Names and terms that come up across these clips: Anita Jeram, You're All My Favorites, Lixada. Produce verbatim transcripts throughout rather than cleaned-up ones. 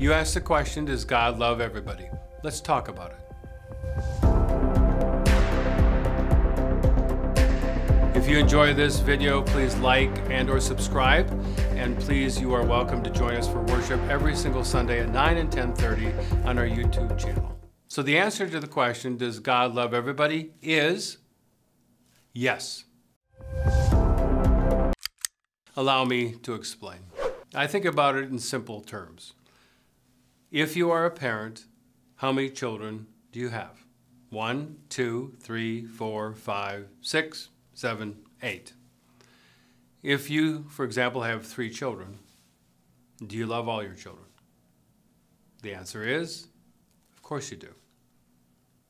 You asked the question, does God love everybody? Let's talk about it. If you enjoy this video, please like and or subscribe. And please, you are welcome to join us for worship every single Sunday at nine and ten thirty on our YouTube channel. So the answer to the question, does God love everybody, is yes. Allow me to explain. I think about it in simple terms. If you are a parent, how many children do you have? One, two, three, four, five, six, seven, eight. If you, for example, have three children, do you love all your children? The answer is, of course you do.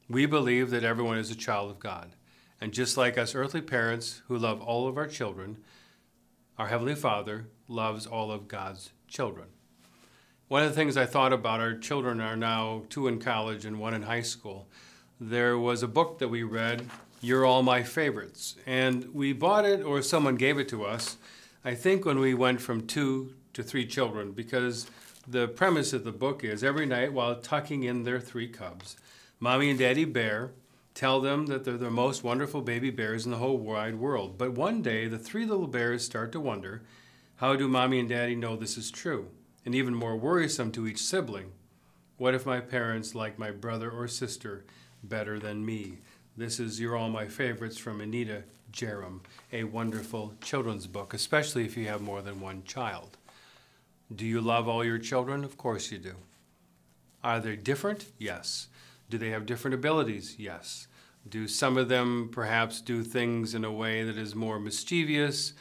We believe that everyone is a child of God. And just like us earthly parents who love all of our children, our Heavenly Father loves all of God's children. One of the things I thought about, our children are now two in college and one in high school. There was a book that we read, You're All My Favorites. And we bought it, or someone gave it to us, I think when we went from two to three children, because the premise of the book is every night while tucking in their three cubs, Mommy and Daddy Bear tell them that they're the most wonderful baby bears in the whole wide world. But one day, the three little bears start to wonder, how do Mommy and Daddy know this is true? And even more worrisome to each sibling, what if my parents like my brother or sister better than me? This is You're All My Favorites from Anita Jeram, a wonderful children's book, especially if you have more than one child. Do you love all your children? Of course you do. Are they different? Yes. Do they have different abilities? Yes. Do some of them perhaps do things in a way that is more mischievous?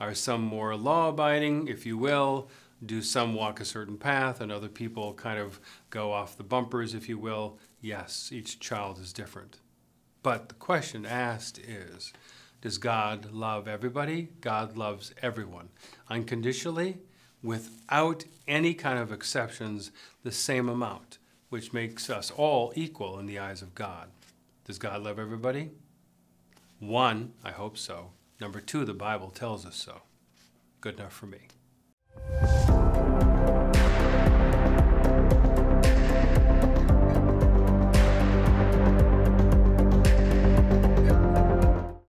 Are some more law-abiding, if you will? Do some walk a certain path and other people kind of go off the bumpers, if you will? Yes, each child is different. But the question asked is, does God love everybody? God loves everyone unconditionally, without any kind of exceptions, the same amount, which makes us all equal in the eyes of God. Does God love everybody? One, I hope so. Number two, the Bible tells us so. Good enough for me.